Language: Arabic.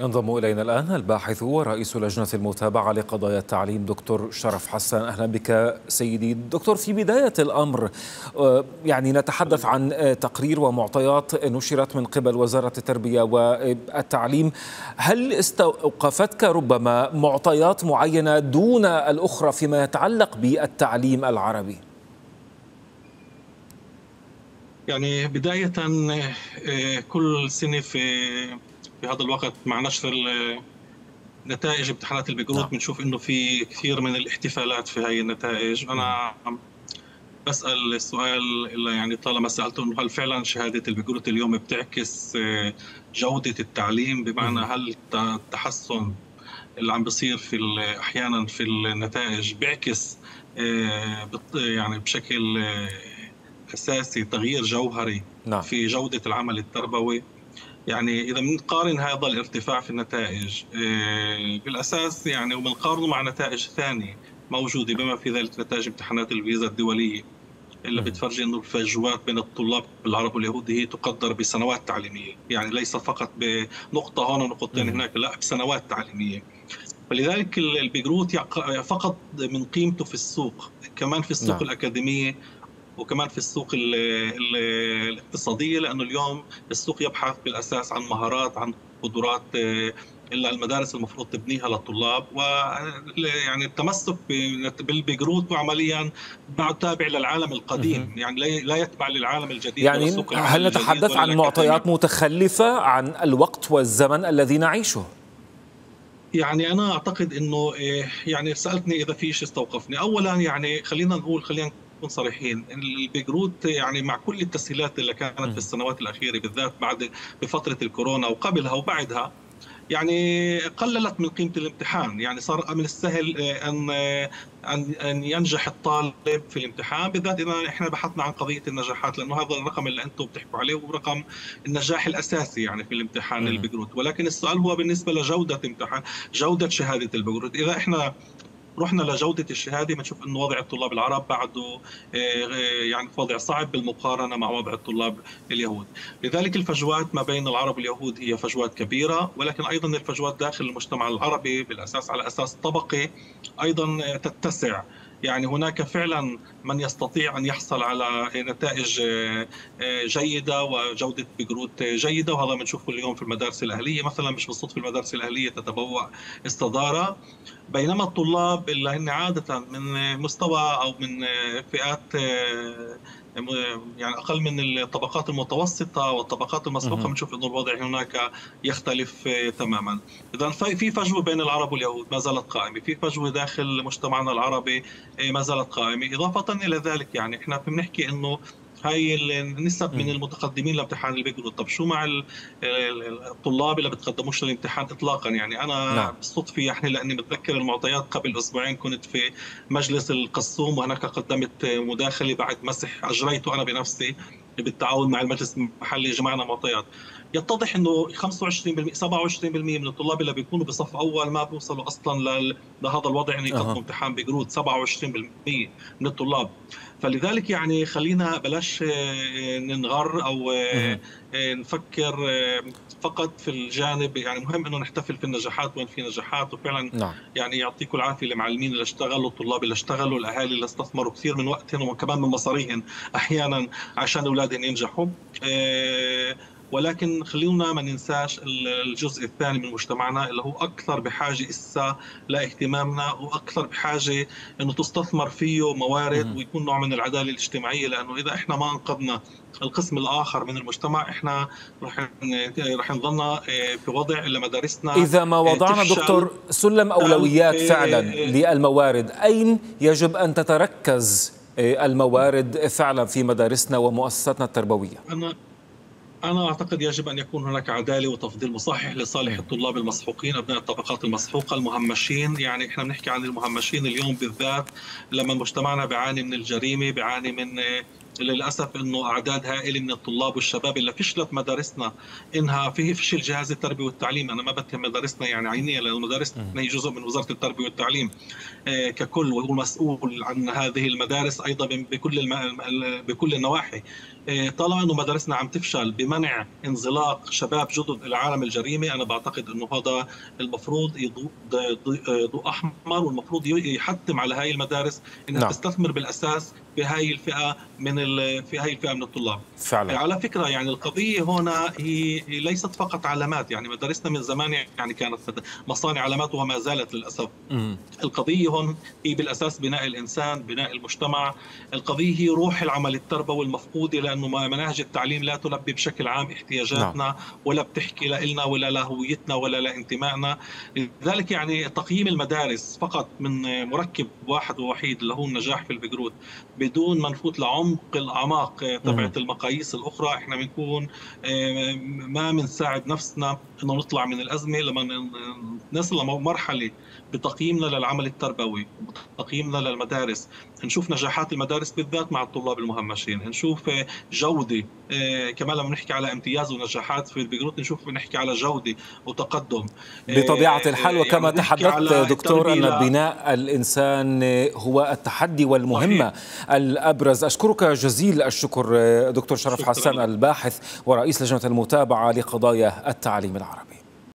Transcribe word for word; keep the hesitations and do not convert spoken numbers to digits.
ينضم إلينا الآن الباحث ورئيس لجنة المتابعة لقضايا التعليم دكتور شرف حسان. أهلا بك سيدي دكتور. في بداية الأمر يعني نتحدث عن تقرير ومعطيات نشرت من قبل وزارة التربية والتعليم، هل استوقفتك ربما معطيات معينة دون الأخرى فيما يتعلق بالتعليم العربي؟ يعني بداية كل سنة في في هذا الوقت مع نشر نتائج امتحانات البجروت بنشوف انه في كثير من الاحتفالات في هاي النتائج. انا بسال السؤال اللي يعني طالما سالته انه هل فعلا شهاده البجروت اليوم بتعكس جوده التعليم، بمعنى هل التحسن اللي عم بيصير في احيانا في النتائج بيعكس يعني بشكل اساسي تغيير جوهري في جوده العمل التربوي؟ يعني إذا بنقارن هذا الارتفاع في النتائج بالأساس يعني وبنقارنه مع نتائج ثانية موجودة بما في ذلك نتائج امتحانات البيزة الدولية اللي بتفرجي أنه الفجوات بين الطلاب العرب واليهود هي تقدر بسنوات تعليمية، يعني ليس فقط بنقطة هون ونقطتين هناك، لا بسنوات تعليمية. فلذلك البجروت فقط من قيمته في السوق، كمان في السوق الأكاديمية وكمان في السوق ال ال الاقتصادية، لأنه اليوم السوق يبحث بالأساس عن مهارات، عن قدرات إلا المدارس المفروض تبنيها للطلاب، ويعني التمسك بالبجروت عمليا ما تابع للعالم القديم، يعني لا يتبع للعالم الجديد. يعني هل نتحدث عن معطيات متخلفة عن الوقت والزمن الذي نعيشه؟ يعني أنا أعتقد أنه يعني سألتني إذا في شيء استوقفني. أولا يعني خلينا نقول خلينا نكون صريحين، البجروت يعني مع كل التسهيلات اللي كانت في السنوات الأخيرة بالذات بعد بفترة الكورونا وقبلها وبعدها يعني قللت من قيمة الامتحان، يعني صار من السهل أن أن ينجح الطالب في الامتحان، بالذات إذا إحنا بحثنا عن قضية النجاحات، لأنه هذا الرقم اللي أنتم بتحكوا عليه هو رقم النجاح الأساسي يعني في الامتحان البجروت، ولكن السؤال هو بالنسبة لجودة امتحان جودة شهادة البجروت. إذا إحنا رحنا لجودة الشهادة بنشوف أن وضع الطلاب العرب بعده يعني وضع صعب بالمقارنة مع وضع الطلاب اليهود. لذلك الفجوات ما بين العرب واليهود هي فجوات كبيرة، ولكن أيضا الفجوات داخل المجتمع العربي بالأساس على أساس طبقي أيضا تتسع، يعني هناك فعلا من يستطيع أن يحصل على نتائج جيدة وجودة بجروت جيدة، وهذا بنشوفه اليوم في المدارس الأهلية مثلا، مش بالصدفة المدارس الأهلية تتبوأ الصدارة، بينما الطلاب اللي هن عادة من مستوى أو من فئات يعني أقل من الطبقات المتوسطة والطبقات المسبوقة بنشوف أن الوضع هناك يختلف تماما. إذا في فجوة بين العرب واليهود ما زالت قائمة، في فجوة داخل مجتمعنا العربي ما زالت قائمة. إضافة إلى ذلك يعني إحنا بنحكي إنه هاي النسب من المتقدمين لامتحان البجروت، طب شو مع الطلاب اللي بتقدموش للامتحان اطلاقا؟ يعني انا بالصدفه يعني لاني بتذكر المعطيات قبل اسبوعين كنت في مجلس القسوم وهناك قدمت مداخله بعد مسح اجريته انا بنفسي بالتعاون مع المجلس المحلي، جمعنا معطيات، يتضح انه خمسة وعشرين بالمئة سبعة وعشرين بالمئة من الطلاب اللي بيكونوا بصف اول ما بيوصلوا اصلا لهذا الوضع ان يقدموا أه. امتحان بجروت، سبعة وعشرين بالمئة من الطلاب. فلذلك يعني خلينا بلاش ننغر او نفكر فقط في الجانب، يعني مهم انه نحتفل في النجاحات وين في نجاحات، وفعلا نعم. يعني يعطيكم العافيه المعلمين اللي اشتغلوا، الطلاب اللي اشتغلوا، الاهالي اللي استثمروا كثير من وقتهم وكمان من مصاريهم احيانا عشان اولادهم ينجحوا، ولكن خلينا ما ننساش الجزء الثاني من مجتمعنا اللي هو اكثر بحاجه اسا لاهتمامنا، واكثر بحاجه انه تستثمر فيه موارد ويكون نوع من العداله الاجتماعيه، لانه اذا احنا ما انقذنا القسم الاخر من المجتمع احنا رح رح نضلنا في وضع اللي مدارسنا اذا ما وضعنا دكتور سلم اولويات فعلا للموارد. اين يجب ان تتركز الموارد فعلا في مدارسنا ومؤسساتنا التربويه؟ انا أنا أعتقد يجب أن يكون هناك عدالة وتفضيل مصحح لصالح الطلاب المسحوقين، أبناء الطبقات المسحوقة، المهمشين. يعني إحنا بنحكي عن المهمشين اليوم بالذات لما مجتمعنا بيعاني من الجريمة، بيعاني من للأسف أنه أعداد هائلة من الطلاب والشباب اللي فشلت مدارسنا إنها فيه فشل جهاز التربية والتعليم. أنا ما بتهم مدارسنا يعني عينيا، لأن مدارسنا هي جزء من وزارة التربية والتعليم ككل، وهو مسؤول عن هذه المدارس أيضا بكل بكل النواحي. طالما انه مدارسنا عم تفشل بمنع انزلاق شباب جدد الى عالم الجريمه، انا بعتقد انه هذا المفروض يضوء ضوء احمر، والمفروض يحتم على هاي المدارس انها نعم. تستثمر بالاساس بهاي الفئه من في هاي الفئه من الطلاب. فعلا. على فكره يعني القضيه هنا هي ليست فقط علامات، يعني مدارسنا من زمان يعني كانت مصانع علامات وما زالت للاسف. م. القضيه هون هي بالاساس بناء الانسان، بناء المجتمع، القضيه هي روح العمل التربوي المفقوده، لانه مناهج التعليم لا تلبي بشكل عام احتياجاتنا نعم. ولا بتحكي لا لنا ولا لهويتنا ولا لانتمائنا. لذلك يعني تقييم المدارس فقط من مركب واحد ووحيد اللي هو النجاح في البجروت بدون ما نفوت لعمق الاعماق تبعت المقاييس الاخرى، احنا بنكون ما بنساعد نفسنا انه نطلع من الازمه لما نصل لمرحله بتقييمنا للعمل التربوي، تقييمنا للمدارس، نشوف نجاحات المدارس بالذات مع الطلاب المهمشين، نشوف جوده كمان لما نحكي على امتياز ونجاحات في البجروت نشوف بنحكي على جوده وتقدم. بطبيعه الحال وكما يعني تحدثت دكتور ان بناء الانسان هو التحدي والمهمه صحيح. الابرز. اشكرك جزيل الشكر دكتور شرف حسان الباحث ورئيس لجنه المتابعه لقضايا التعليم العربي.